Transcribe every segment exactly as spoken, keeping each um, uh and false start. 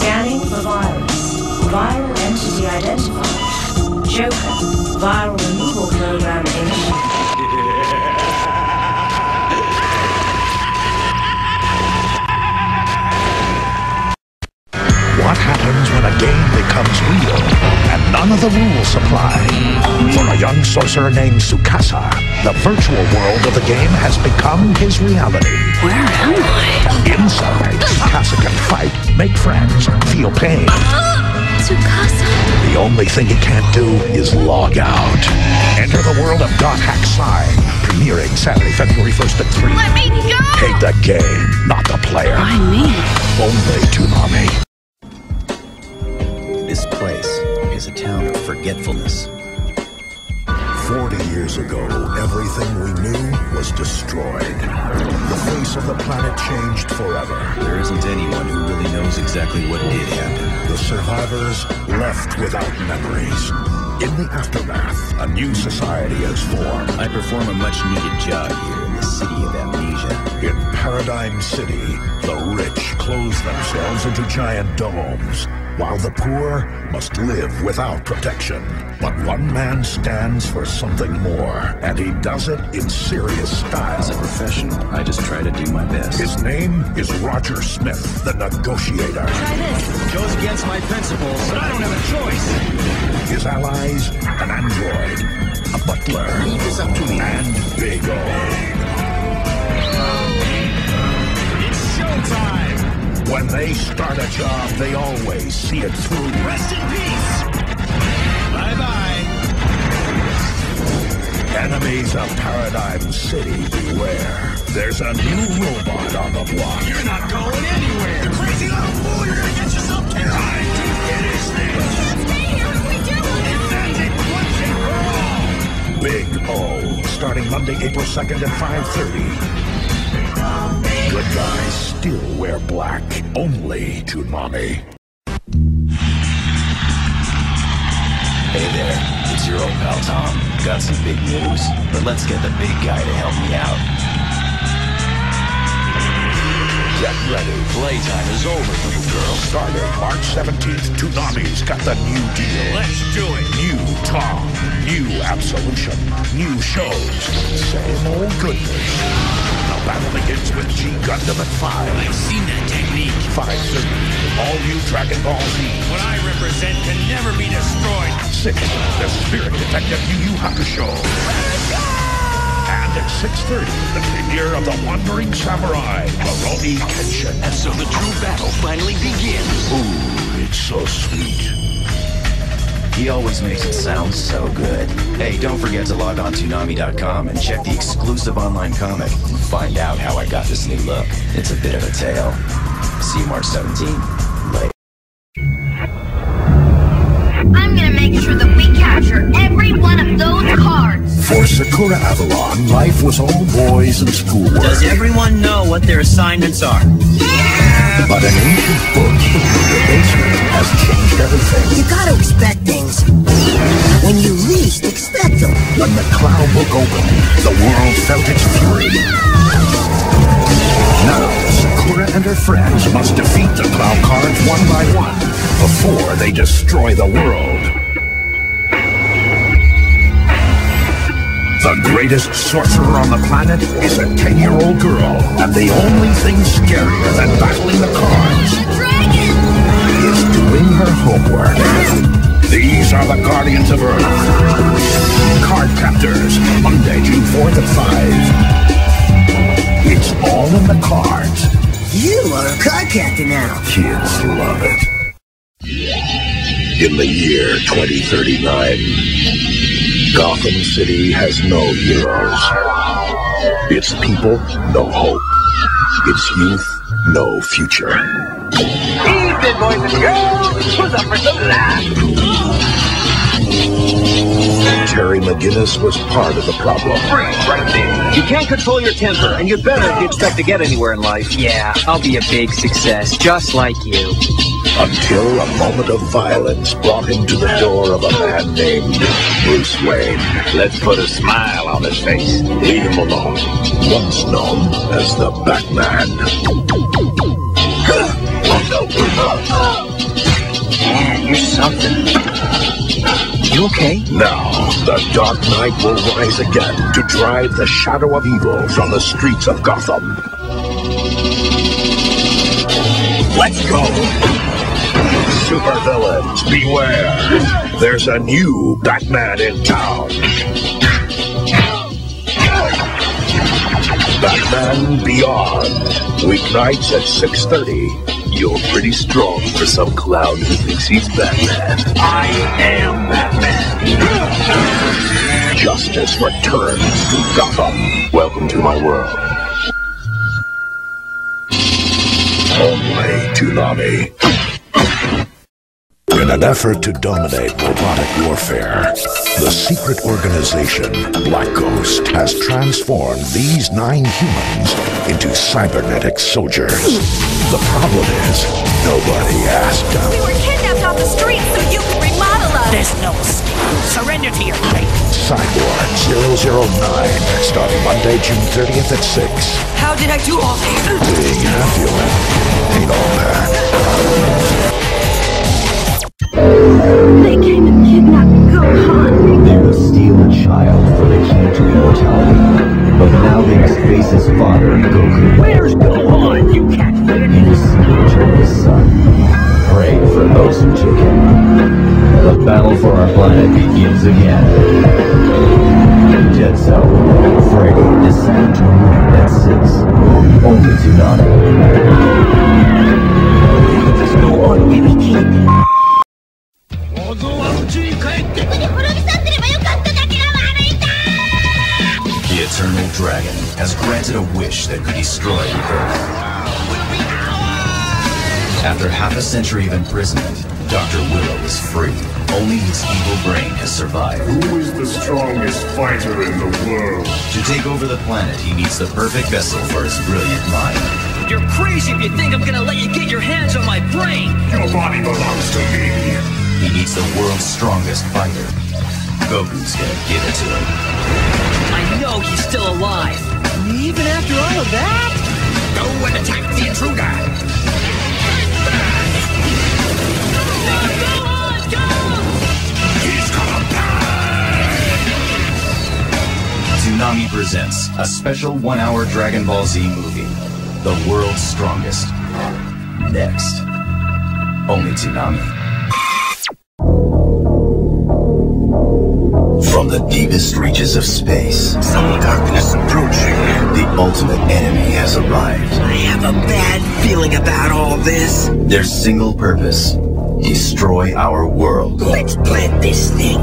Scanning for virus. Viral entity identified. Joker. Viral removal program initiated. What happens when a game becomes real and none of the rules apply? For a young sorcerer named Tsukasa, the virtual world of the game has become his reality. Where am I? Inside, Tsukasa can fight, make friends, feel pain. Tsukasa. The only thing he can't do is log out. Enter the world of dot hack sign, premiering Saturday, February first at three. Let me go! Take the game, not the player. I mean. Only Toonami. This place is a town of forgetfulness. Forty years ago, everything we knew was destroyed. The face of the planet changed forever. There isn't anyone who really knows exactly what did happen. The survivors left without memories. In the aftermath, a new society is formed. I perform a much-needed job here in the city of amnesia. In Paradigm City, the rich close themselves into giant domes, while the poor must live without protection. But one man stands for something more, and he does it in serious style. As a professional, I just try to do my best. His name is Roger Smith, the negotiator. Try this. Goes against my principles, but I don't have a choice. His allies, an android, a butler, it's up to me, and Big O. It's showtime! When they start a job, they always see it through. Rest in peace! Bye-bye! Enemies of Paradigm City, beware. There's a new robot on the block. You're not going anywhere! You crazy little fool! You're gonna get yourself killed! Time to finish this! Let's be here when we do it! It's magic once and for all! Big O, starting Monday, April second at five thirty. Good guys still wear black, only to mommy. Hey there, it's your old pal Tom. Got some big news, but let's get the big guy to help me out. Get ready, playtime is over, little girl. Starting March seventeenth, Toonami's got the new deal. Let's do it. New Tom, new Absolution, new shows, same old goodness. Battle begins with G Gundam at five. I've seen that technique. five thirty. All new Dragon Ball Z. What I represent can never be destroyed. six. The Spirit Detective Yu Yu Hakusho. Let's go! And at six thirty, the premiere of The Wandering Samurai, Rurouni Kenshin. And so the true battle finally begins. Ooh, it's so sweet. He always makes it sound so good. Hey, don't forget to log on to Toonami dot com and check the exclusive online comic and find out how I got this new look. It's a bit of a tale. See you March seventeenth. Later. I'm gonna make sure that we capture every one of those cards. For Sakura Avalon, life was all boys and schoolwork. Does everyone know what their assignments are? Yeah! But an ancient book in the basement has changed everything. You gotta expect things when you least expect them. When the cloud book opened, the world felt its fury. No! Now, Sakura and her friends must defeat the cloud cards one by one before they destroy the world. The greatest sorcerer on the planet is a ten-year-old girl, and the only thing scarier than battling the cards is doing her homework. These are the Guardians of Earth. Card Captors, Monday, June fourth at five. It's all in the cards. You are a card captor now. Kids love it. In the year twenty thirty-nine, Gotham City has no heroes. Its people, no hope. Its youth, no future. Evening, boys and girls! Who's up for some laughs? Terry McGinnis was part of the problem. Freeze right there! You can't control your temper, and you're better if you expect to get anywhere in life. Yeah, I'll be a big success, just like you. Until a moment of violence brought him to the door of a man named Bruce Wayne. Let's put a smile on his face. Leave him alone. Once known as the Batman. Doctor. You okay? Now, the Dark Knight will rise again to drive the shadow of evil from the streets of Gotham. Let's go! Supervillains, beware! There's a new Batman in town. Batman Beyond, weeknights at six thirty. You're pretty strong for some clown who thinks he's Batman. I am Batman. Justice returns to Gotham. Welcome to my world. Only Toonami. In an effort to dominate robotic warfare, the secret organization Black Ghost has transformed these nine humans into cybernetic soldiers. The problem is, nobody asked them. We were kidnapped off the streets so you could remodel us! There's no escape. Surrender to your fate. Cyborg zero zero nine, starting Monday, June thirtieth at six. How did I do all this? Being half human ain't all bad. They came and kidnapped Gohan. They will steal a child for they came to immortality. But now they must face his father, Goku. Where's Gohan? You can't fit it. He will soon return his son. Pray for those who took him. The battle for our planet begins again. Dead Cell, Friday, December twenty-ninth at six. Only Toonami. If this go on, we will keep. The Eternal Dragon has granted a wish that could destroy the Earth. After half a century of imprisonment, Doctor Willow is free. Only his evil brain has survived. Who is the strongest fighter in the world? To take over the planet, he needs the perfect vessel for his brilliant mind. You're crazy if you think I'm gonna let you get your hands on my brain! Your body belongs to me! He needs the world's strongest fighter. Goku's gonna give it to him. I know he's still alive! Even after all of that? Go and attack the intruder! Go, on, go! He's gonna die! Toonami presents a special one-hour Dragon Ball Z movie. The world's strongest. Next. Only Toonami. From the deepest reaches of space, some darkness approaching. The ultimate enemy has arrived. I have a bad feeling about all this. Their single purpose: destroy our world. Let's plant this thing.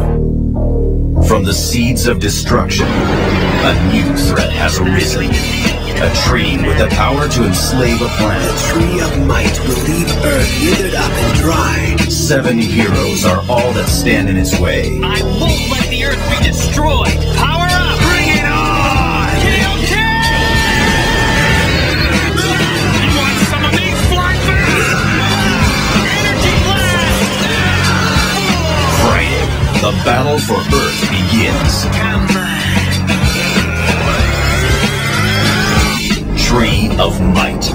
From the seeds of destruction, a new threat has arisen. A tree with the power to enslave a planet. The Tree of Might will leave Earth withered up and dry. Seven heroes are all that stand in its way. I won't let the Earth be destroyed! Power up! Bring it on! Kill, kill! You want some of these flying birds? Energy blast! Friday, the battle for Earth begins. Come on. Tree of Might.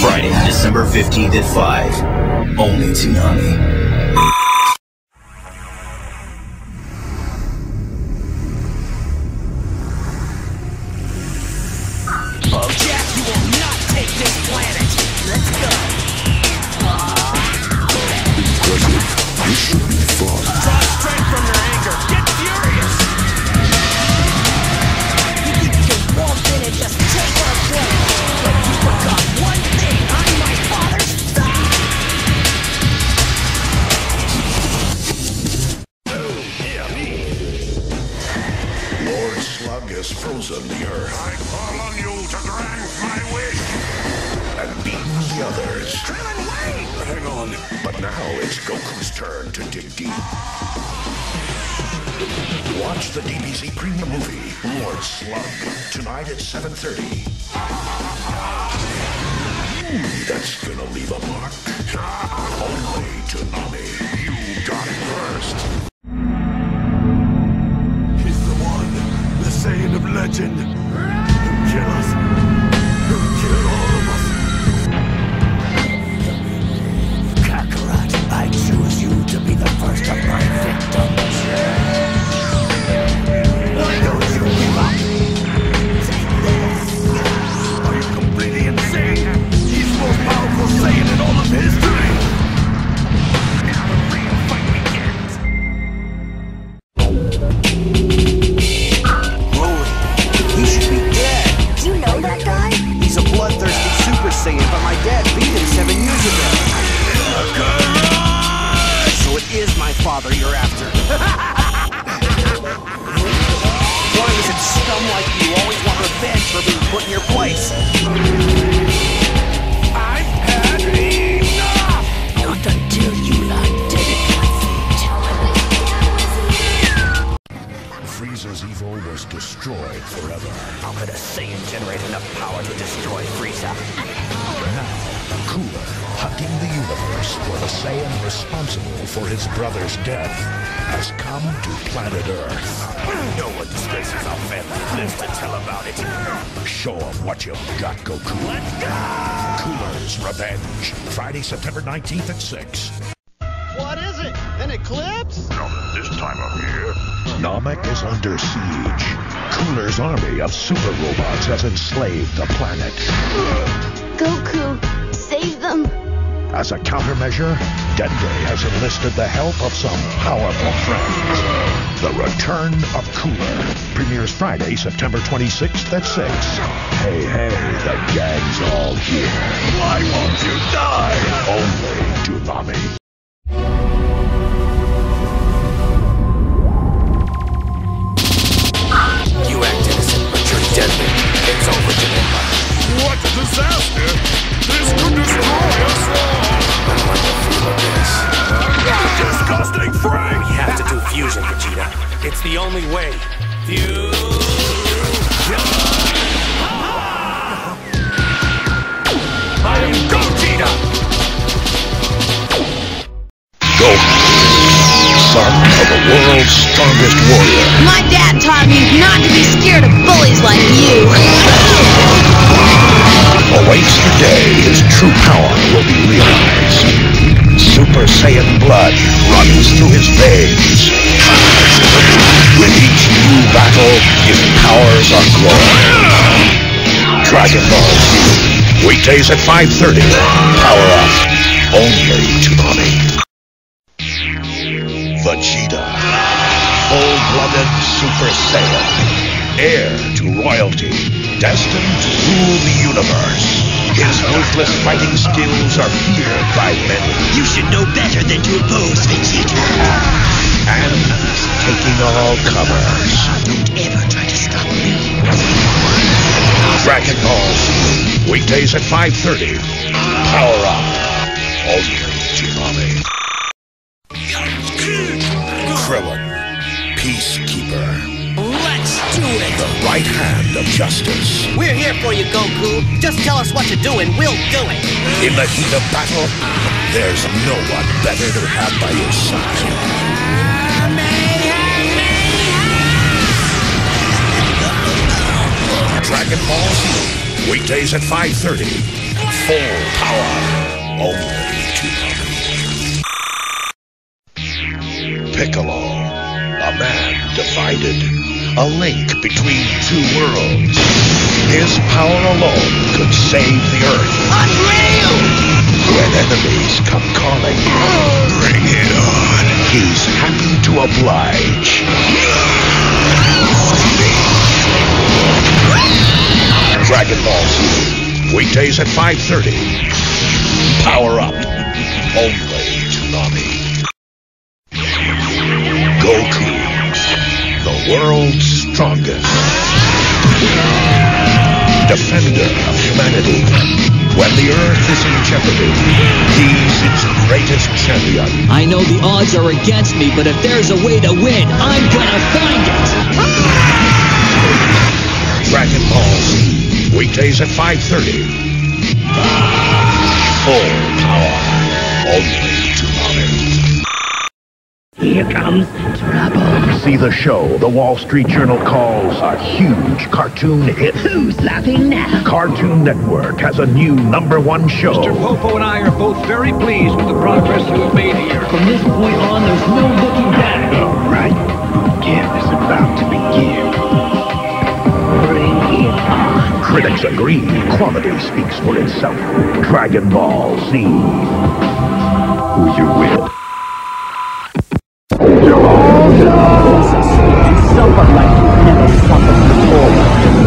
Friday, December fifteenth at five. Only Toonami. father you're after. Why is it scum like you always want revenge for being put in your place? I've had enough! Not until you lot did it, Godfrey. Frieza's evil was destroyed forever. How could a Saiyan generate enough power to destroy Frieza? Now, Cooler, hugging the universe for the Saiyan responsible for his brother's death, has come to planet Earth. No one disgraces our family lives to tell about it. Show them what you've got, Goku. Let's go! Cooler's Revenge, Friday, September nineteenth at six. What is it? An eclipse? Not at this time of year. Namek is under siege. Cooler's army of super robots has enslaved the planet. Goku... them. As a countermeasure, Dende has enlisted the help of some powerful friends. The Return of Cooler premieres Friday, September twenty-sixth at six. Hey, hey, the gang's all here. Why won't you die? Only Toonami. You act innocent, but you're deadly. It's over, Janemba. What a disaster! This could destroy us all! I don't like the feel of this. Disgusting Frank! We have to do fusion, Vegeta. It's the only way. Fusion! I am Gogeta! Goku, son of the world's strongest warrior. My dad taught me not to be scared of bullies like you. Awaits the day his true power will be realized. Super Saiyan blood runs through his veins. With each new battle, his powers are growing. Dragon Ball Z, weekdays at five thirty. Power up, only Toonami. Vegeta, full-blooded Super Saiyan. Heir to royalty, destined to rule the universe. His ruthless fighting skills are feared by many. You should know better than to oppose Vegeta. And taking all comers. Don't ever try to stop me. Dragon Ball, weekdays at five thirty. Power up. Ultimate Tsunami. Krillin, Peacekeeper. Let's do it! The right hand of justice. We're here for you, Goku. Just tell us what to do and we'll do it. In the heat of battle, there's no one better to have by your side. Dragon Ball Z, weekdays at five thirty. Full power. Only Toonami. Piccolo, a man divided. A link between two worlds. His power alone could save the Earth. Unreal! When enemies come calling, bring it on. He's happy to oblige. Dragon Ball Z, weekdays at five thirty. Power up. Only Toonami. Goku. The world's strongest. Defender of humanity. When the Earth is in jeopardy, he's its greatest champion. I know the odds are against me, but if there's a way to win, I'm gonna find it! Dragon Ball Z, weekdays at five thirty. Full power. Only Toonami. Here comes trouble. See the show the Wall Street Journal calls a huge cartoon hit. Who's laughing now? Cartoon Network has a new number one show. Mister Popo and I are both very pleased with the progress you have made here. From this point on, there's no looking back. All right, boot camp is about to begin. Bring it on. Critics agree. Quality speaks for itself. Dragon Ball Z. Who's your will?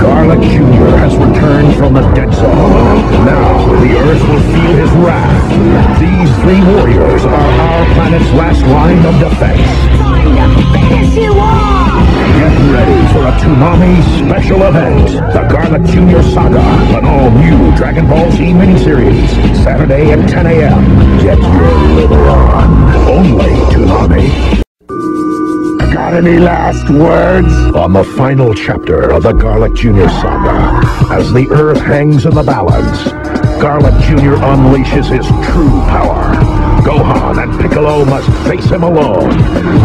Garlic Junior has returned from the dead zone. Now, the Earth will feel his wrath. These three warriors are our planet's last line of defense. Going to finish you off! Get ready for a Toonami special event. The Garlic Junior Saga, an all-new Dragon Ball Z miniseries. Saturday at ten a m Get your liver on. Only Toonami. Got any last words? On the final chapter of the Garlic Junior Saga, as the Earth hangs in the balance, Garlic Junior unleashes his true power. Gohan and Piccolo must face him alone.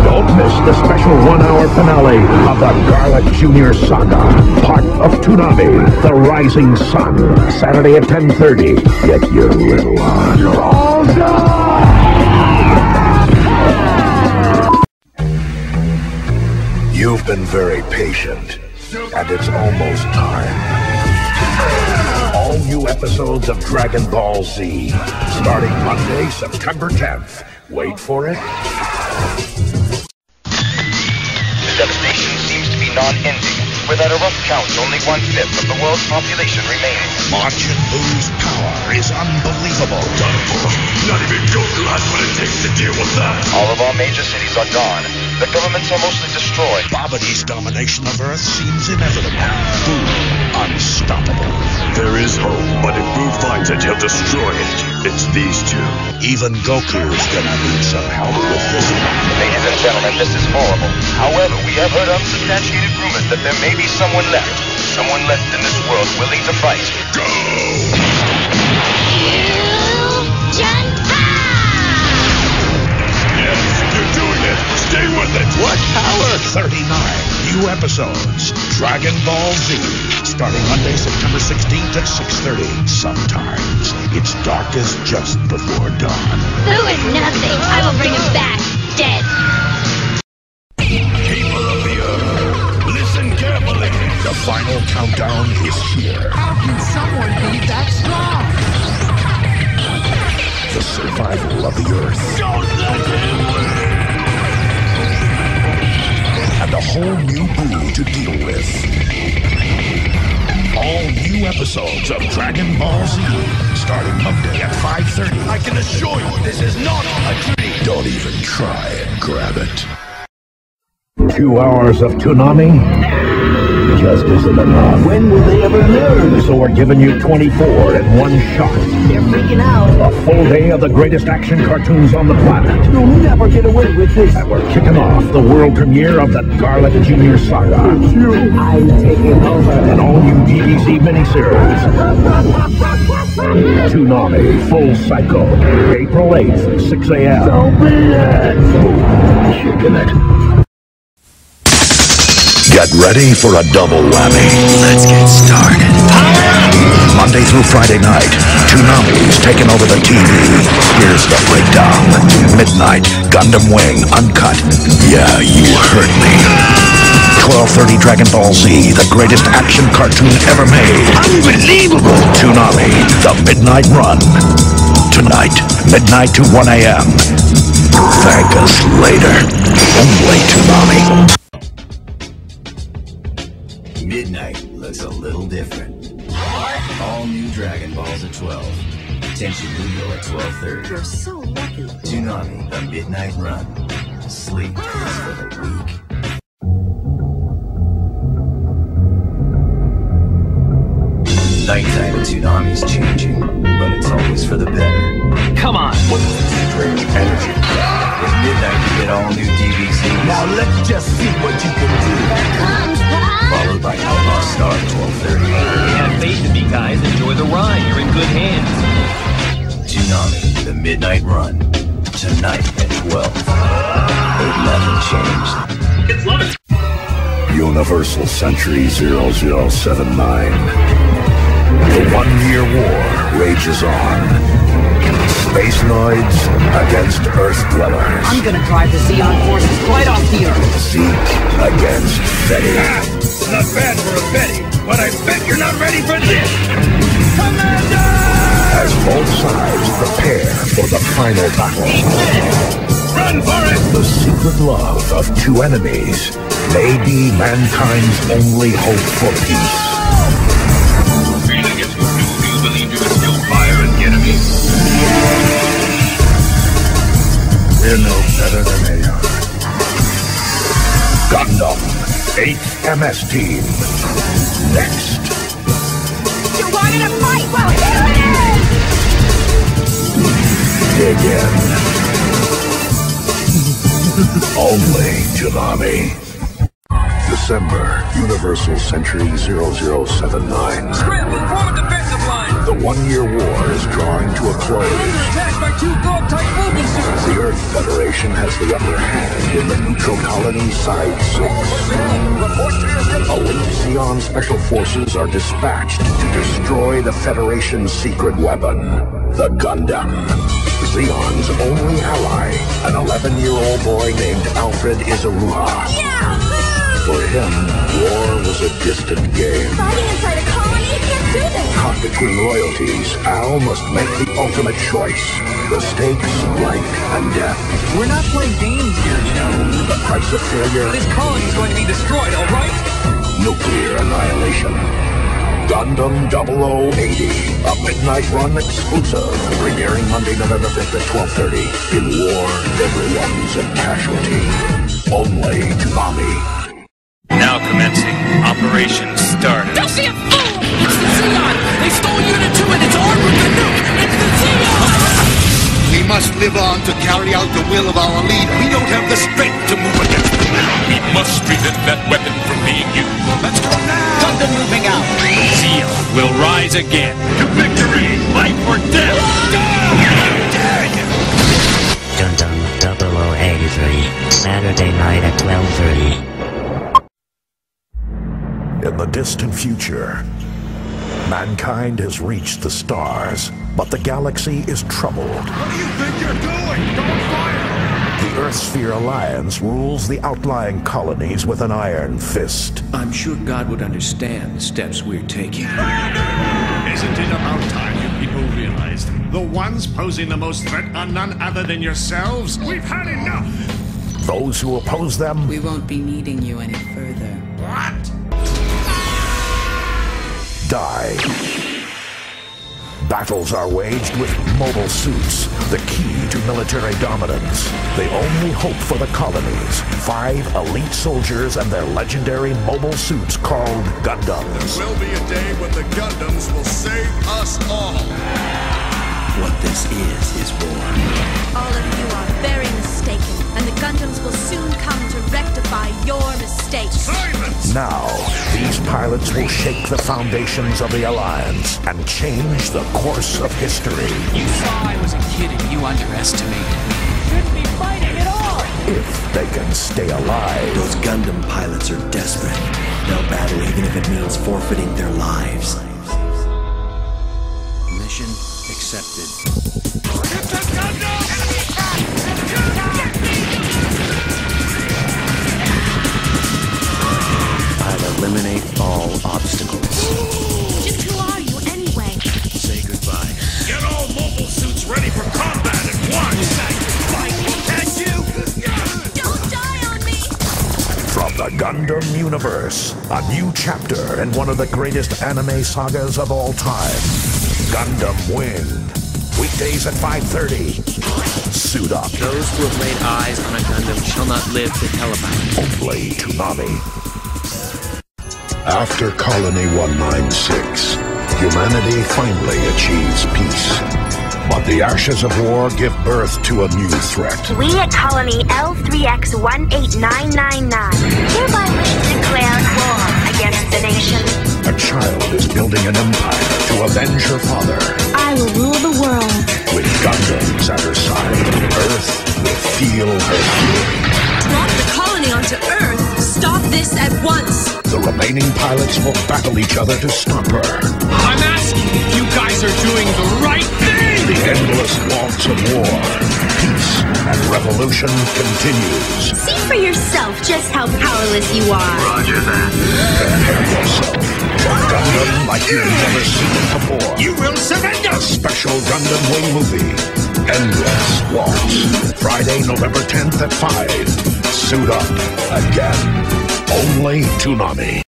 Don't miss the special one-hour finale of the Garlic Junior Saga, part of Toonami, The Rising Sun, Saturday at ten thirty. Get your little on. You're all done! You've been very patient, and it's almost time. All new episodes of Dragon Ball Z, starting Monday, September tenth. Wait for it. The devastation seems to be non-ending, with at a rough count only one-fifth of the world's population remaining. Majin Buu's power is unbelievable. Not even Goku has what it takes to deal with that. All of our major cities are gone. The governments are mostly destroyed. Babidi's domination of Earth seems inevitable. Boo, unstoppable. There is hope, but if Boo finds it, he'll destroy it. It's these two. Even Goku's gonna need some help with this. Ladies and gentlemen, this is horrible. However, we have heard unsubstantiated rumors that there may be someone left. Someone left in this world willing to fight. Go! You just stay with it! What power? thirty-nine new episodes. Dragon Ball Z. Starting Monday, September sixteenth at six thirty. Sometimes it's darkest just before dawn. Who is nothing? I will bring him back, dead. People of the Earth, listen carefully. The final countdown is here. How can someone be that strong? The survival of the Earth. Don't let him win! And a whole new Boo to deal with. All new episodes of Dragon Ball Z, starting Monday at five thirty. I can assure you this is not a dream. Don't even try and grab it. Two hours of Toonami? Just isn't enough. When will they ever learn? So we're giving you twenty-four in one shot. They're freaking out. A full day of the greatest action cartoons on the planet. You'll never get away with this. And we're kicking off the world premiere of the Garlic Junior Saga. I'm taking over. An all-new D B C miniseries. Toonami Full Cycle, April eighth, six a m So be it. Kicking it. Get ready for a double whammy. Let's get started. Monday through Friday night, Toonami's taking over the T V. Here's the breakdown. Midnight, Gundam Wing, uncut. Yeah, you heard me. twelve thirty Dragon Ball Z, the greatest action cartoon ever made. Unbelievable! Toonami, the midnight run. Tonight, midnight to one a m Thank us later. Only Toonami. Midnight looks a little different. All new Dragon Balls at twelve. Tenchi Muyo at twelve thirty. You're so lucky. Toonami, the midnight run. Sleep is for the weak. Nighttime Toonami's changing, but it's always for the better. Come on! What's this strange energy? It's midnight to get all new D V Cs. Now let's just see what you can do. Followed by Outlaw Star at twelve thirty. We have faith in you guys. Enjoy the ride. You're in good hands. Toonami, the midnight run. Tonight at twelve. They've never changed. It's love it. Universal Century zero zero seven nine. The one-year war rages on. Space noids against Earth dwellers. I'm gonna drive the Xeon forces right off the Earth. Zeke against Betty. Ah, not bad for a Betty, but I bet you're not ready for this! Commander! As both sides prepare for the final battle. Run for it! The secret love of two enemies may be mankind's only hope for peace. They're no better than they are. Gundam, H M S team, next. You wanted a fight? Well, here it is! Dig in. Only Toonami. December, Universal Century zero zero seven nine. Scrambling, form a defensive line! The one-year war is drawing to a close. We're attacked by two gold-type movement suits! The Earth Federation has the upper hand in the neutral colony Side six. Elite Xeon Special Forces are dispatched to destroy the Federation's secret weapon, the Gundam. Xeon's only ally, an eleven-year-old boy named Alfred Izarua. Yeah! For him, war was a distant game. Fighting inside a colony, you can't do this! Caught between loyalties, Al must make the ultimate choice. The stakes, life and death. We're not playing games here, you know. The price of failure. This colony's going to be destroyed, alright? Nuclear annihilation. Gundam double oh eighty, a midnight run exclusive. Premiering Monday, November fifth at twelve thirty. In war, everyone's a casualty. Only Toonami. Now commencing Operation Stardust. Don't be a fool! It's the Xeon! They stole Unit two and it's armed with the nuke! It's the Xeon! We must live on to carry out the will of our leader. We don't have the strength to move against them. We must prevent that weapon from being used. Let's go now! Thunder moving out! The Xeon will rise again. To victory! Life or death! Go! Dare you! Gundam double oh eighty-three, Saturday night at twelve thirty. In the distant future, mankind has reached the stars, but the galaxy is troubled. What do you think you're doing? Don't fire! The Earthsphere Alliance rules the outlying colonies with an iron fist. I'm sure God would understand the steps we're taking. Isn't it about time you people realized the ones posing the most threat are none other than yourselves? We've had enough! Those who oppose them... We won't be needing you any further. What? Die. Battles are waged with mobile suits, the key to military dominance. The only hope for the colonies, five elite soldiers and their legendary mobile suits called Gundams. There will be a day when the Gundams will save us all. What this is, is war. All of you are very mistaken, and the Gundams will soon come to rectify your mistakes. Silence! Now, these pilots will shake the foundations of the Alliance and change the course of history. You saw I was a kid and you underestimated me. Shouldn't be fighting at all! If they can stay alive. Those Gundam pilots are desperate. They'll battle even if it means forfeiting their lives. Mission accepted. It's a Gundam! Enemy attack! I'll eliminate all obstacles. Just who are you, anyway? Say goodbye. Get all mobile suits ready for combat at once! Fight, can't you? Don't die on me! From the Gundam universe, a new chapter in one of the greatest anime sagas of all time. Gundam Wing. Weekdays at five thirty. Suit up. Those who have laid eyes on a Gundam shall not live to tell about it. Only Toonami. After Colony one ninety-six, humanity finally achieves peace. But the ashes of war give birth to a new threat. We at Colony L three X one eight nine nine nine hereby wish to declare war against the nation. A child is building an empire to avenge her father. I will rule the world. With Gundams at her side, Earth will feel her fury. Drop the colony onto Earth. Stop this at once. The remaining pilots will battle each other to stop her. I'm asking if you guys are doing the right thing! The endless waltz of war, peace, and revolution continues. See for yourself just how powerless you are. Roger that. Prepare yourself for Gundam like you've never seen it before. You will surrender! A special Gundam Wing movie, Endless Waltz. Friday, November tenth at five. Suit up again. Only Toonami.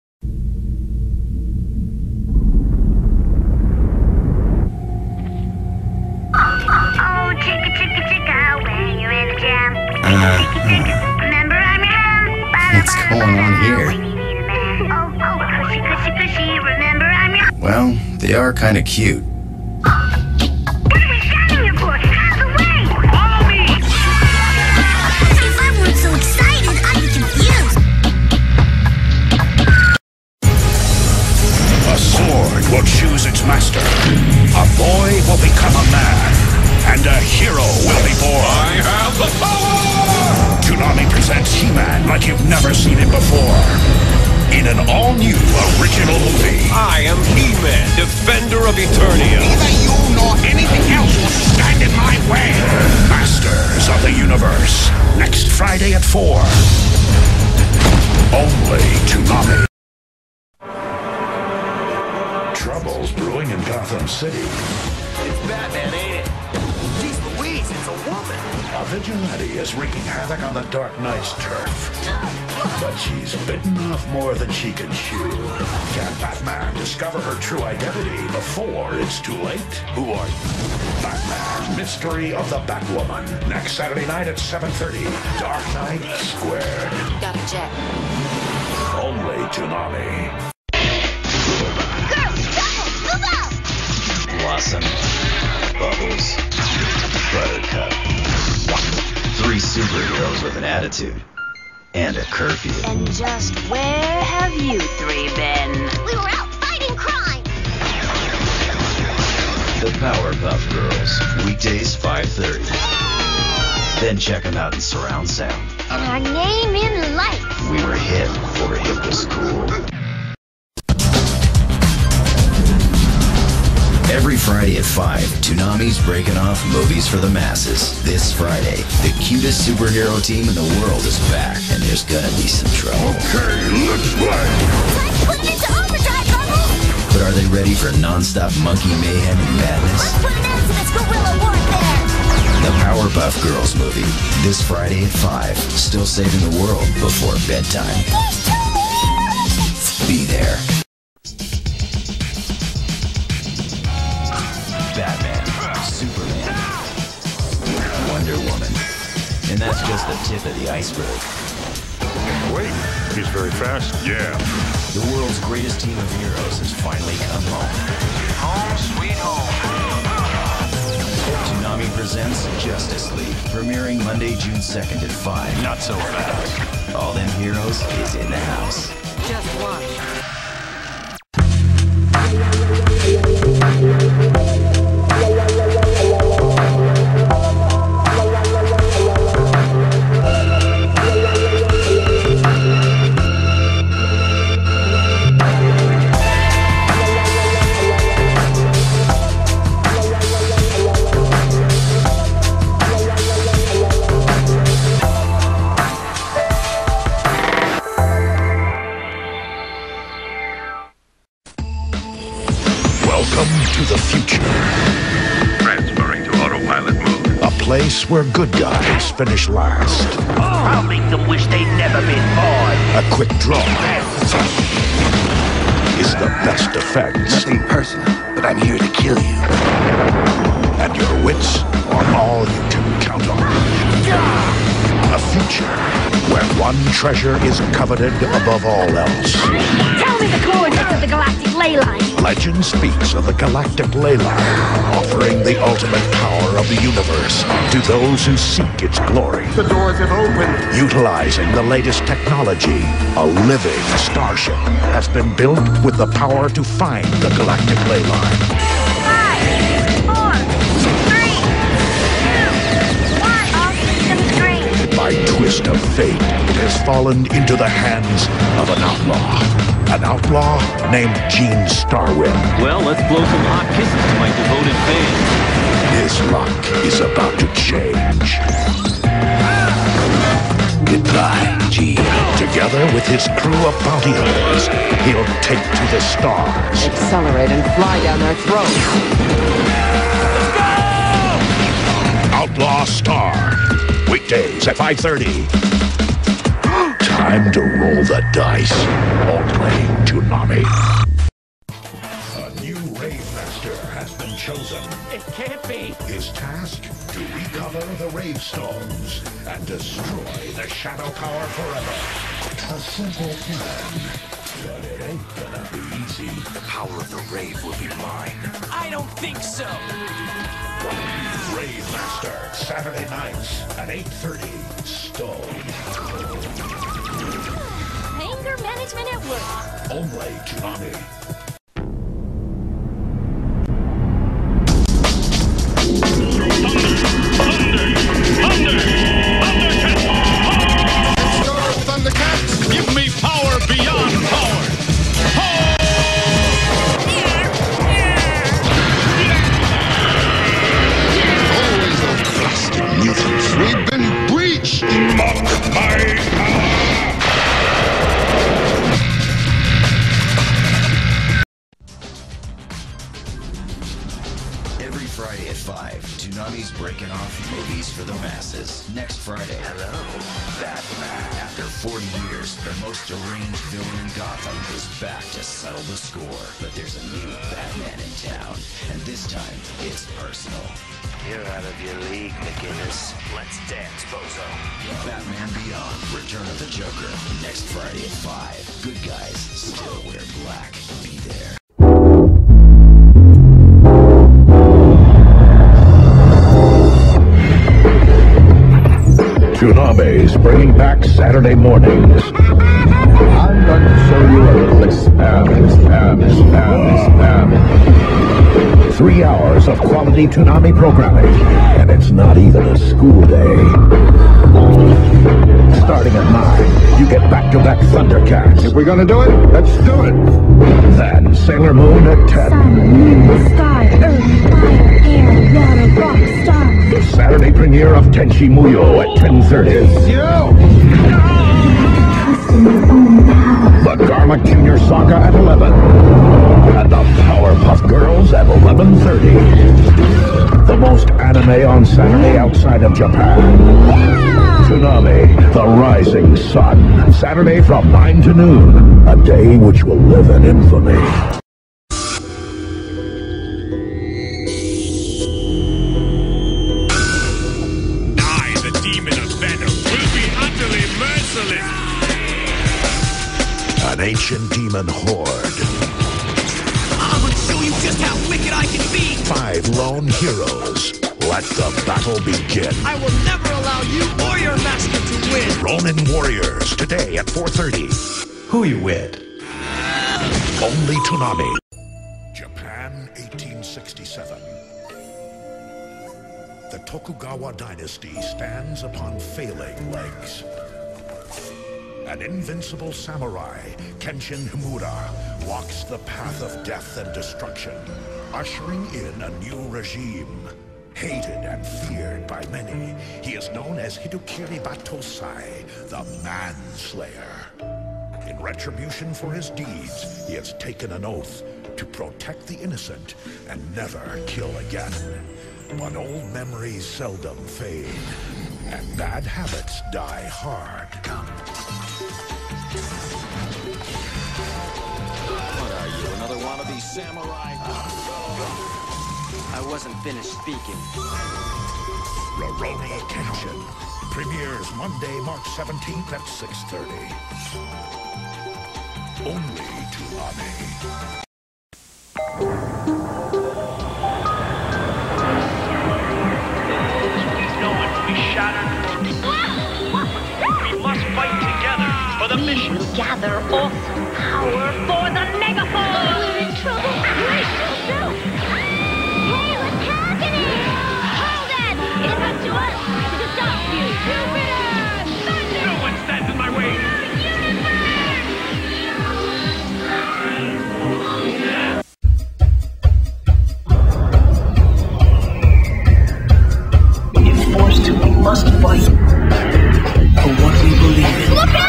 Oh, chicka, chicka, chicka, when you're in a jam. Uh, Remember, I'm your... What's going on here? Oh, oh, cushy, cushy, cushy. Remember, I'm your... Well, they are kind of cute. Will choose its master. A boy will become a man, and a hero will be born. I have the power! Toonami presents He-Man like you've never seen it before. In an all-new original movie. I am He-Man, defender of Eternia. Neither you nor anything else will stand in my way. Masters of the Universe. Next Friday at four. Only Toonami. Trouble's brewing in Gotham City. It's Batman, ain't it? Jeez Louise, it's a woman. A vigilante is wreaking havoc on the Dark Knight's turf. But she's bitten off more than she can chew. Can Batman discover her true identity before it's too late? Who are you? Batman, Mystery of the Batwoman. Next Saturday night at seven thirty. Dark Knight Squared. Got a jet. Only Toonami. Blossom, Bubbles, Buttercup. Three superheroes with an attitude and a curfew. And just where have you three been? We were out fighting crime! The Powerpuff Girls, weekdays five thirty. Yay! Then check them out in surround sound. And our name in lights. We were hip before hip was cool. Every Friday at five, Toonami's breaking off movies for the masses. This Friday, the cutest superhero team in the world is back, and there's gonna be some trouble. Okay, let's play! Put it into overdrive, Bubbles! But are they ready for non-stop monkey mayhem and madness? Let's put an end to this guerrilla warfare! The Powerpuff Girls movie, this Friday at five, still saving the world before bedtime. There's too many interruptions! Be there. Woman. And that's just the tip of the iceberg. Wait, he's very fast. Yeah. The world's greatest team of heroes has finally come home. Home sweet home. Toonami presents Justice League, premiering Monday, June second at five. Not so fast. All Them Heroes is in the house. Just watch. Where good guys finish last. Oh. I'll make them wish they'd never been born. A quick draw is the best defense. Nothing personal, but I'm here to kill you. And your wits are all you can count on. A future where one treasure is coveted above all else. Tell me the coordinates of the galactic ley line. Legend speaks of the galactic ley line, offering the ultimate power of the universe to those who seek its glory. The doors have opened. Utilizing the latest technology, a living starship has been built with the power to find the galactic ley line. Five, four, three, two, one. All systems green. By twist of fate, it has fallen into the hands of an outlaw. An outlaw named Gene Starwin. Well, let's blow some hot kisses to my devoted fans. His luck is about to change. Goodbye, Gene. Together with his crew of bounty hunters, he'll take to the stars. Accelerate and fly down their throats. Let's go! Outlaw Star. Weekdays at five thirty. Time to roll the dice. Only Toonami. A new Rave Master has been chosen. It can't be. His task? To recover the Rave gravestones and destroy the shadow power forever. A simple plan, but it ain't gonna be easy. The power of the rave will be mine. I don't think so. Rave Master, Saturday nights at eight thirty. Stone. Anger management at work. Only Toonami. Batman Beyond, Return of the Joker, next Friday at five. Good guys still wear black. Be there. Toonami's bringing back Saturday mornings. I'm going to show you a little experiment, experiment, experiment, experiment. Three hours of quality Toonami programming, and it's not even a school day. Starting at nine, you get back-to-back Thundercats. If we're gonna do it, let's do it. Then Sailor Moon at ten. Sun, sky, earth, fire, air, water, rock, star. The Saturday premiere of Tenchi Muyo at ten thirty. It's you! Trust in your own power. The Garlic Junior saga at eleven. And the Powerpuff Girls at eleven thirty. The most anime on Saturday outside of Japan. Yeah! Toonami, the rising sun, Saturday from nine to noon, a day which will live in infamy. I, the demon of venom, will be utterly merciless. An ancient demon horde. I'm gonna show you just how wicked I can be. Five lone heroes. Let the battle begin. I will never allow you or your master to win. Ronin Warriors, today at four thirty. Who you with? Only Toonami. Japan, eighteen sixty-seven. The Tokugawa dynasty stands upon failing legs. An invincible samurai, Kenshin Himura, walks the path of death and destruction, ushering in a new regime. Hated and feared by many, he is known as Hidokiri Batosai, the Manslayer. In retribution for his deeds, he has taken an oath to protect the innocent and never kill again. But old memories seldom fade, and bad habits die hard. What are you, another wannabe samurai? I wasn't finished speaking. Rurouni Kenshin premieres Monday, March seventeenth at six thirty. Only Toonami. Gather awesome power for the megaphone! You're in trouble! No! Hey, what's happening? Hold it! It's up to us to stop you! Jupiter! Thunder! No one stands in my way! Universe! If forced to, we must fight for what we believe in. Look out!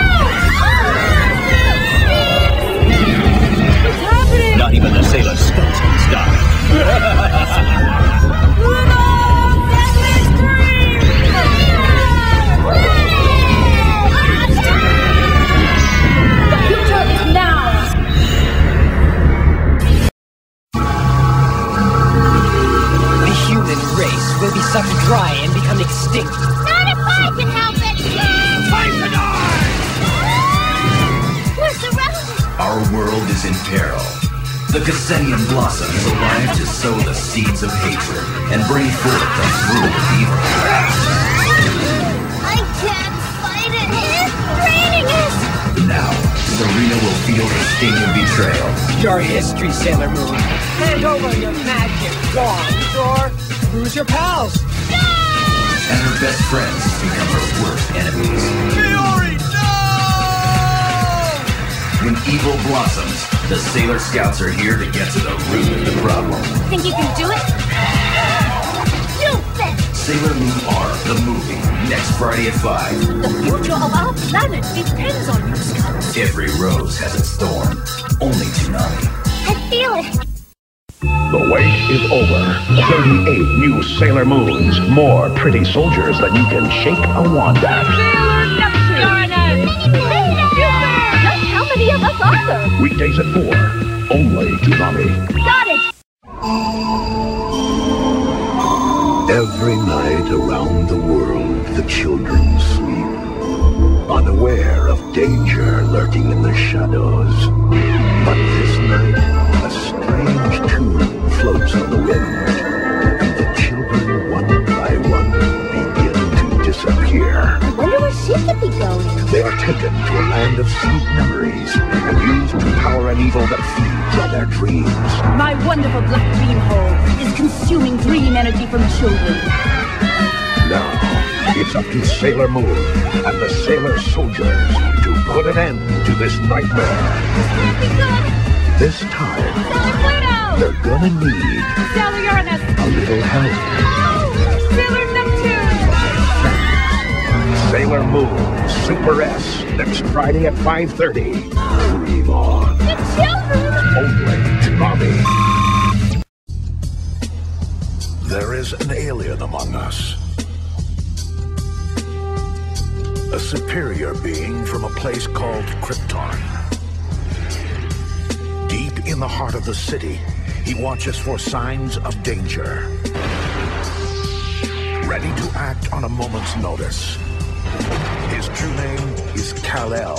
Not even the sailor's spot can stop it. The future is now. The human race will be sucked dry and become extinct. is in peril. The Ksenian Blossom is alive to sow the seeds of hatred and bring forth the fruit of evil. I can't fight it! It's raining us! Now, this arena will feel the sting of betrayal. Your history, Sailor Moon. Hand over your magic wand, or lose your pals. No! And her best friends become her worst enemies. Fiori, no! When evil blossoms, the Sailor Scouts are here to get to the root of the problem. Think you can do it? You bet! Sailor Moon R, the movie, next Friday at five. The future of our planet depends on you, Scouts. Every rose has its thorn. Only Toonami. I feel it. The wait is over. thirty-eight new Sailor Moons. More pretty soldiers that you can shake a wand at. Sailor Neptune! Just how many of us are there? Weekdays at four. Only Toonami. Got it! Every night around the world, the children sleep, unaware of danger lurking in the shadows. But this night, a strange tune floats on the wind, and the children one by one begin to disappear. I wonder where she could be going. They are taken to a land of sweet memories and used to power an evil that feeds on their dreams. My wonderful black dream hole is consuming dream energy from children. Now, it's up to Sailor Moon and the Sailor Soldiers to put an end to this nightmare. This time, Sailor Pluto! They're gonna need Sailor Uranus! A little help. Oh, Sailor Neptune! Sailor Moon Super S, next Friday at five thirty. Dream on. The children! Only Toonami. There is an alien among us. A superior being from a place called Krypton. Deep in the heart of the city, he watches for signs of danger, ready to act on a moment's notice. His true name is Kal-El.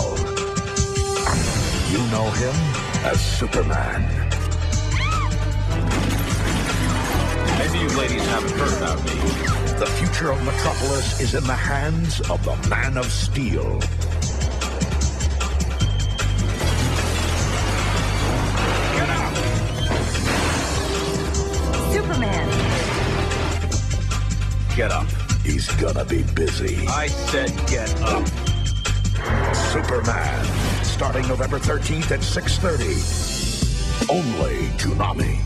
You know him as Superman. Maybe you ladies haven't heard about me. The future of Metropolis is in the hands of the Man of Steel. Get up. He's gonna be busy. I said get up. Superman, starting November thirteenth at six thirty. Only Toonami.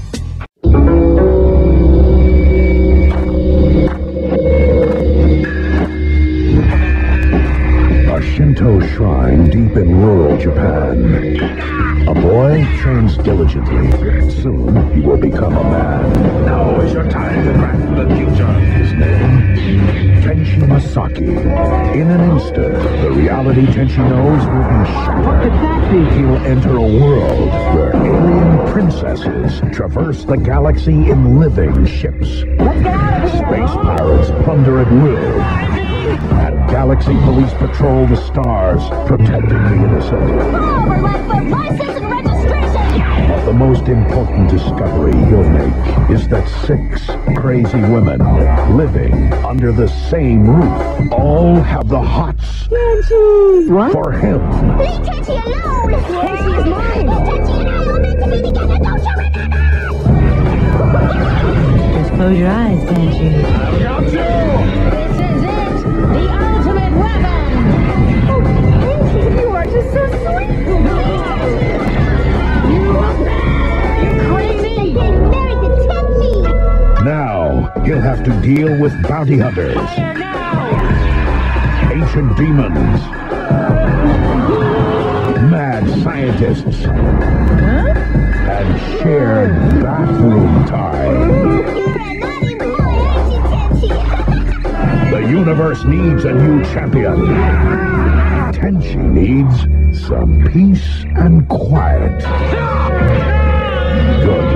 A Shinto shrine deep in rural Japan. A boy trains diligently. Soon he will become a man. Now is your time to grasp the future. Name, Tenchi Masaki. In an instant, the reality Tenchi knows will be shattered. What could that be? He'll enter a world where alien princesses traverse the galaxy in living ships. Let's get out of here! Space pirates plunder at will. And galaxy police patrol the stars, protecting the innocent. Over my license and registration! But the most important discovery you'll make is that six crazy women living under the same roof all have the hots what? for him. Leave Tenchi alone! Tenchi is mine! Tenchi and I are meant to be together! Don't you remember? Just close your eyes, Tenchi. This is it! The ultimate weapon! Oh, Tenchi, you are just so sweet! You, you're crazy! You're married to Tenchi! Now, he'll have to deal with bounty hunters, ancient demons, mad scientists, and shared bathroom time. The universe needs a new champion. Tenchi needs some peace and quiet. Good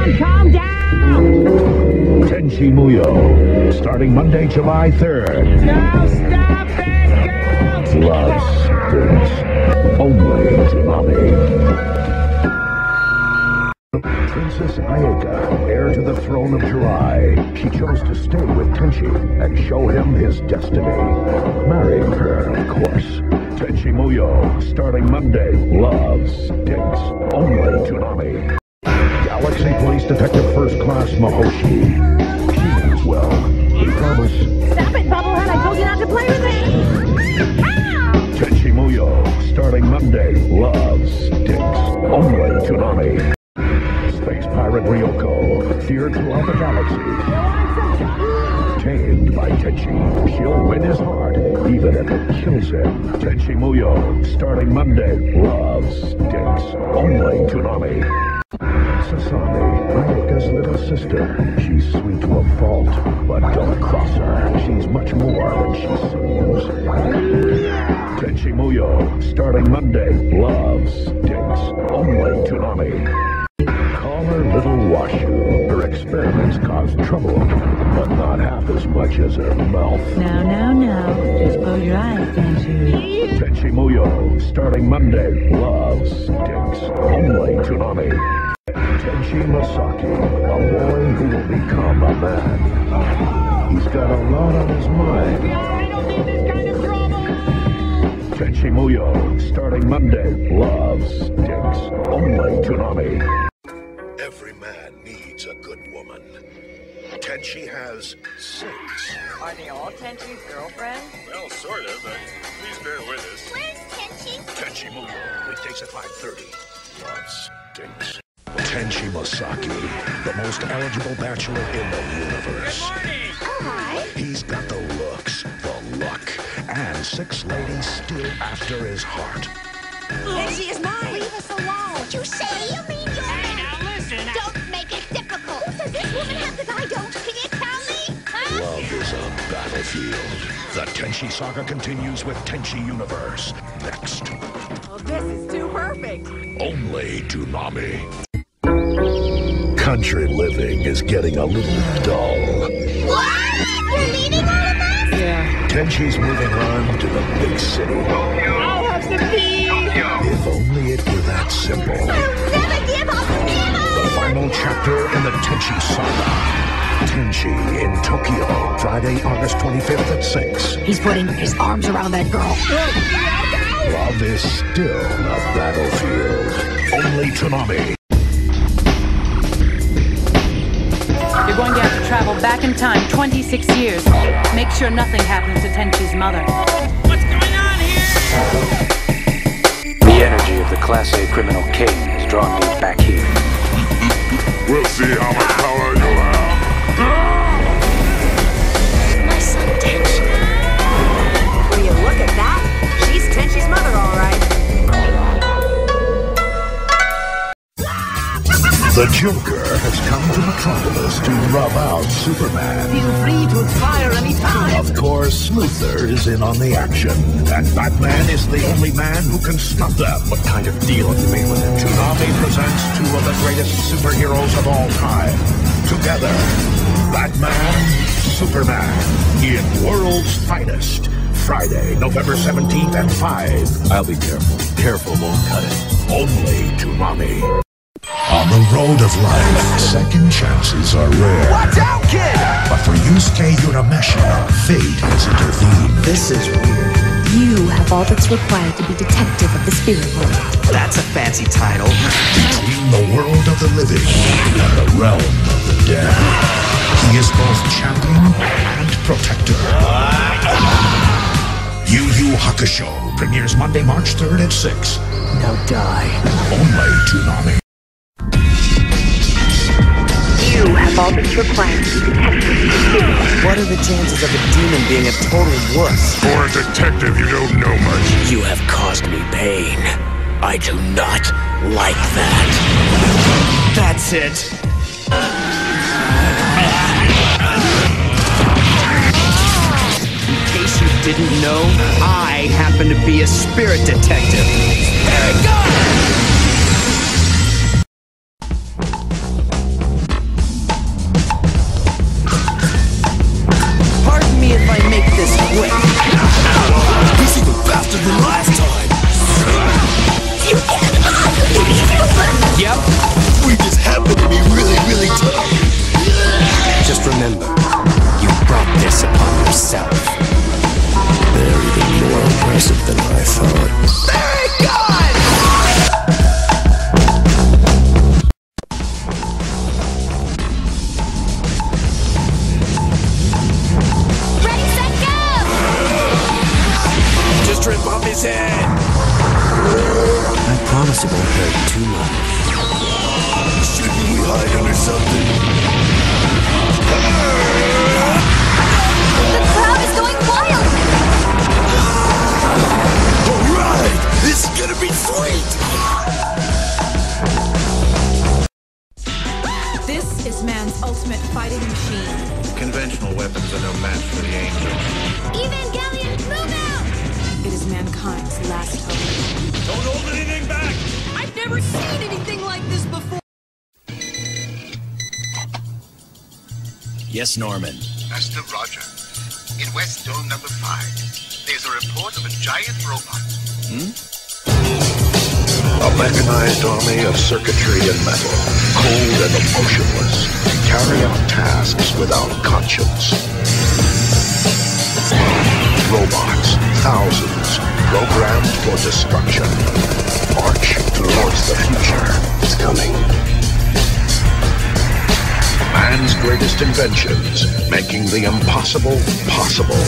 luck. Calm down! Tenchi Muyo, starting Monday, July third. Now stop that girl! Love spirits. Only Toonami. Princess Ayaka, heir to the throne of Jirai. She chose to stay with Tenchi and show him his destiny. Marrying her, of course. Tenchi Muyo, starting Monday. Love stinks. Only Toonami. Galaxy Police Detective First Class Mahoshi. She as well. We promise. Stop it, Bubblehead! I told you not to play with me! Tenchi Muyo, starting Monday. Love stinks. Only Toonami. Space Pirate Ryoko, feared throughout the galaxy. Tamed by Tenchi, she'll win his heart, even if it kills him. Tenchi Muyo, starting Monday. Love stinks. Only Toonami. Sasami, Ayaka's little sister. She's sweet to a fault, but don't cross her. She's much more than she seems. Tenchi Muyo, starting Monday. Love stinks. Only Toonami. Call her Little Washu. Her experiments cause trouble, but not half as much as her mouth. Now, now, now. Just close your eyes, Tenchi. Tenchi Muyo, starting Monday. Love stinks. Only Toonami. Tenchi Masaki, a boy who will become a man. He's got a lot on his mind. I don't need this kind of drama! Tenchi Muyo, starting Monday. Love stinks. Only Toonami. Every man needs a good woman. Tenchi has six. Are they all Tenchi's girlfriends? Well, sort of, but please bear with us. Where's Tenchi? Tenchi Muyo, weekdays at five thirty. Love stinks. Tenchi Masaki, the most eligible bachelor in the universe. Hi. He's got the looks, the luck, and six ladies still after his heart. Tenchi is mine. Leave us alone. What you say? You mean you're hey, now listen. Don't I... make it difficult. Who says this woman has that I don't? Can you tell me? Huh? Love is a battlefield. The Tenchi saga continues with Tenchi Universe. Next. Well, this is too perfect. Only Toonami. Country living is getting a little dull. What? We're leaving all of us? Yeah. Tenchi's moving on to the big city. I'll have some tea. If only it were that simple. I'll never give up. Never. The final chapter in the Tenchi saga. Tenchi in Tokyo, Friday, August twenty-fifth at six. He's putting his arms around that girl. Love is still a battlefield. Only Toonami. You're going to have to travel back in time twenty-six years. Make sure nothing happens to Tenchi's mother. What's going on here? The energy of the Class A criminal king has drawn me back here. We'll see how much power you have. My son Tenchi. When you look at that, she's Tenchi's mother, all right. The Joker has come to Metropolis to rub out Superman. Feel free to fire any time. Of course, Luther is in on the action, and Batman is the only man who can stop them. What kind of deal have you made with him? Toonami presents two of the greatest superheroes of all time. Together, Batman, Superman, in World's Finest. Friday, November seventeenth at five. I'll be careful. Careful won't cut it. Only Toonami. On the road of life, second chances are rare. Watch out, kid! But for Yusuke Urameshi, fate has intervened. This is weird. You have all that's required to be detective of the spirit world. That's a fancy title. Between the world of the living and the realm of the dead, he is both champion and protector. Yu Yu Hakusho premieres Monday, March third at six. Now die. Only Toonami. All that's required to be detective. What are the chances of a demon being a total wuss? For a detective, you don't know much. You have caused me pain. I do not like that. That's it. In case you didn't know, I happen to be a spirit detective. There it goes! is it? I promise it won't hurt too much. Shouldn't we hide under something? The crowd is going wild! Alright! This is gonna be sweet! This is man's ultimate fighting machine. Conventional weapons are no match for the angels. Evangelion, move out! It is mankind's last hope. Don't hold anything back! I've never seen anything like this before! Yes, Norman. Master Roger, in West Dome number five, there's a report of a giant robot. Hmm? A mechanized army of circuitry and metal, cold and emotionless. Carry out tasks without conscience. Robots, thousands, programmed for destruction. March towards the future. It's coming. Man's greatest inventions, making the impossible possible,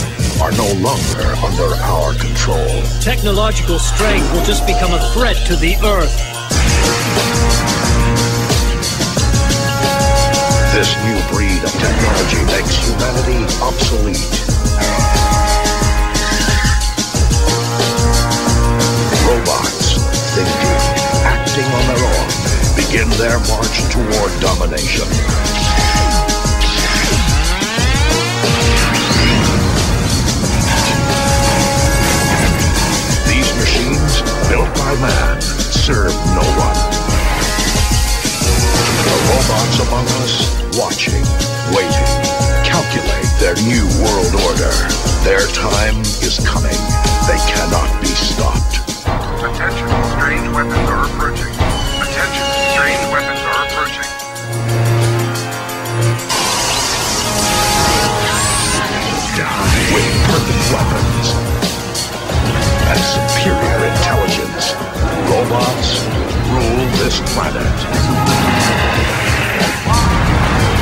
are no longer under our control. Technological strength will just become a threat to the Earth. This new breed of technology makes humanity obsolete. Robots, thinking, acting on their own, begin their march toward domination. These machines, built by man, serve no one. The robots among us, watching, waiting, calculate their new world order. Their time is coming. They cannot be stopped. Attention, strange weapons are approaching. Attention, strange weapons are approaching. With perfect weapons and superior intelligence, robots rule this planet.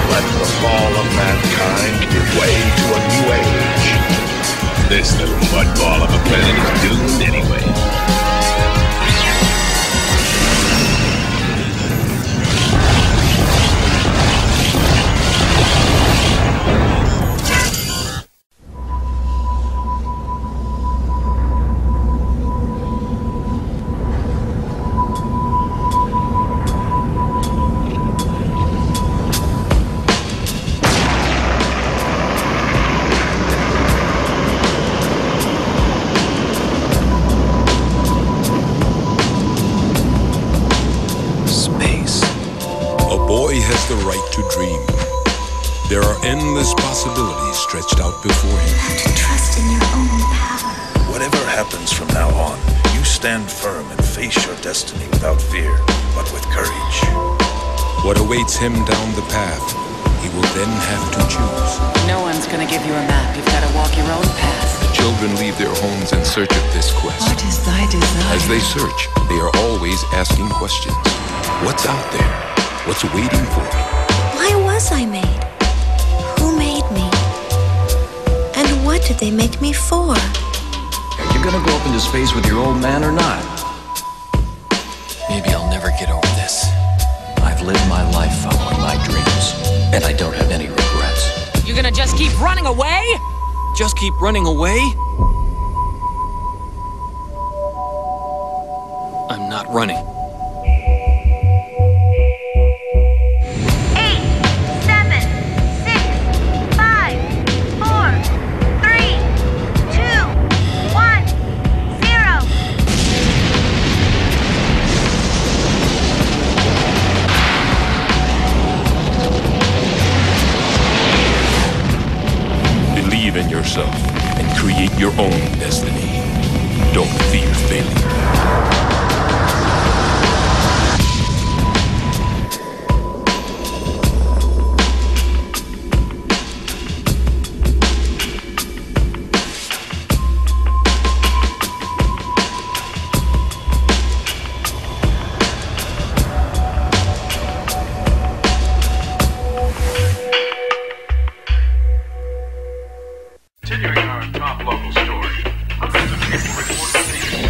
Let the fall of mankind give way to a new age. This little mudball of a planet is doomed anyway. Possibilities stretched out before him. You have to trust in your own power. Whatever happens from now on, you stand firm and face your destiny without fear, but with courage. What awaits him down the path, he will then have to choose. No one's gonna give you a map. You've gotta walk your own path. The children leave their homes in search of this quest. What is thy desire? As they search, they are always asking questions. What's out there? What's waiting for me? Why was I made? What did they make me for? Are you gonna go up into space with your old man or not? Maybe I'll never get over this. I've lived my life following my dreams, and I don't have any regrets. You're gonna just keep running away? Just keep running away? I'm not running. And create your own destiny. Don't fear failure. Continuing our top local story, hundreds of people reported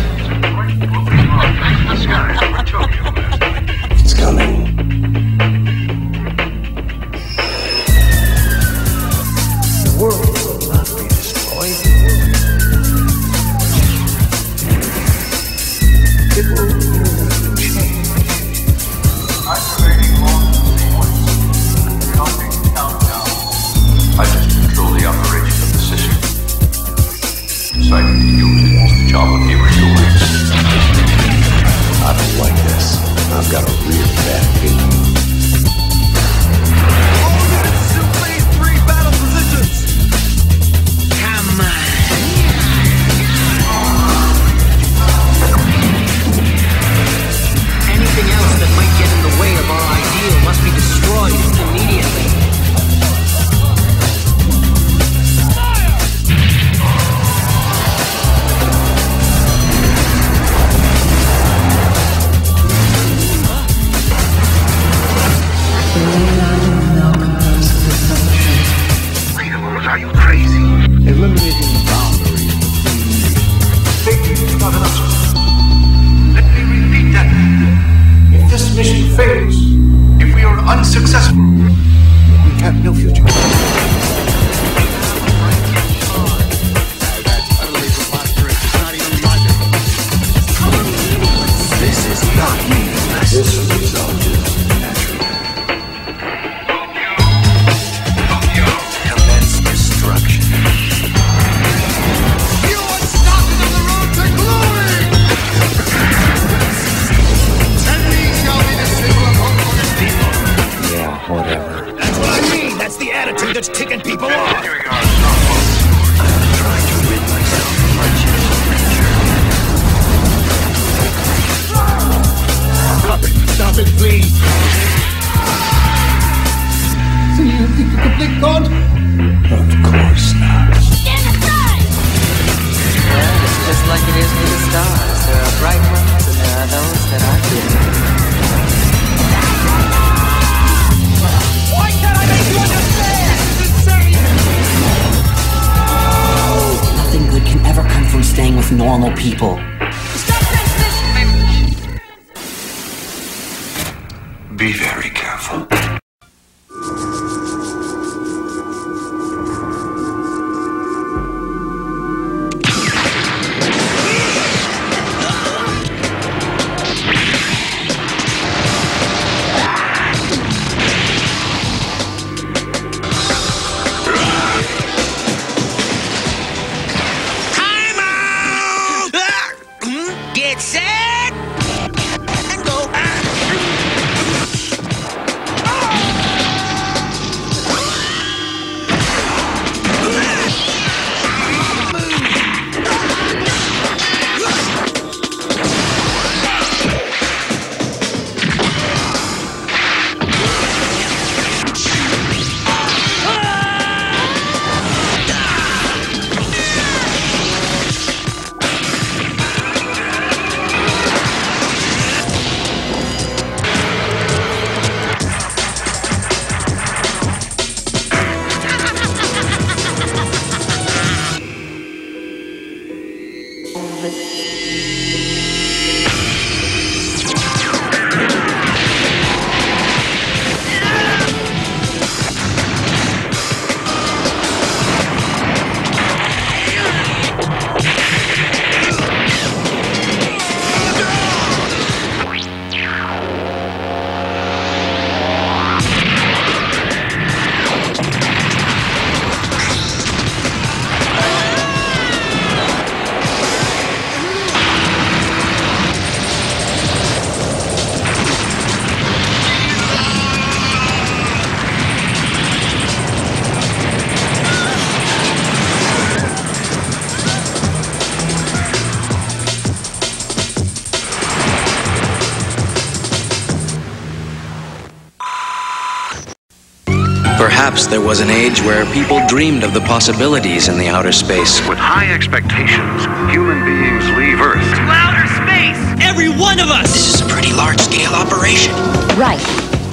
Perhaps there was an age where people dreamed of the possibilities in the outer space. With high expectations, human beings leave Earth. To outer space! Every one of us! This is a pretty large-scale operation. Right,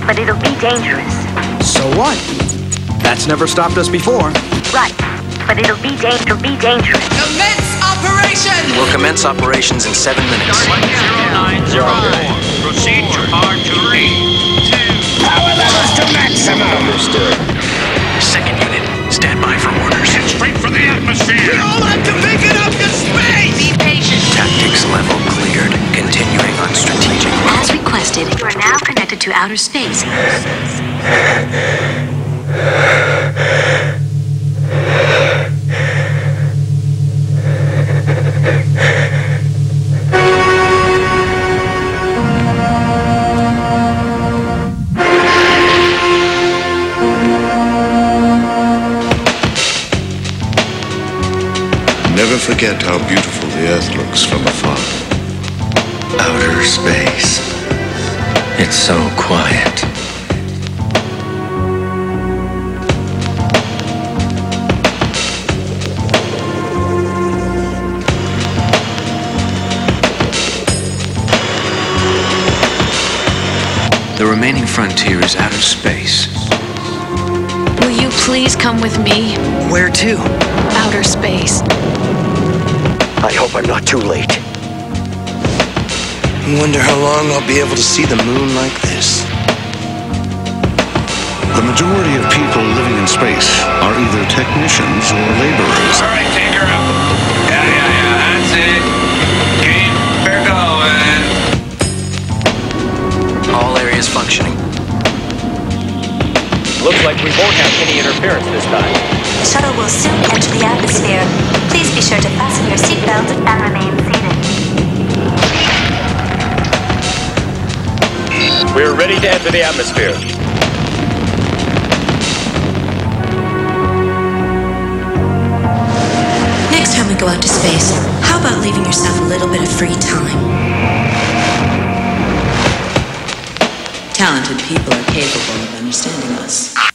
but it'll be dangerous. So what? That's never stopped us before. Right, but it'll be, da- it'll be dangerous. Commence operation! We'll commence operations in seven minutes. zero nine zero four. Proceed to R three two. Power levels to maximum! Understood. Second unit, stand by for orders. Head straight for the atmosphere! We're all out to make it up to space! Be patient! Tactics level cleared. Continuing on strategic. As requested, you are now connected to outer space. Never forget how beautiful the Earth looks from afar. Outer space. It's so quiet. The remaining frontier is outer space. Will you please come with me? Where to? Outer space. I hope I'm not too late. I wonder how long I'll be able to see the moon like this. The majority of people living in space are either technicians or laborers. All right, take her up. Yeah, yeah, yeah, that's it. Keep her going. All areas functioning. Looks like we won't have any interference this time. Shuttle will soon enter the atmosphere. Please be sure to fasten your seatbelt and remain seated. We're ready to enter the atmosphere. Next time we go out to space, how about leaving yourself a little bit of free time? Talented people are capable of understanding us.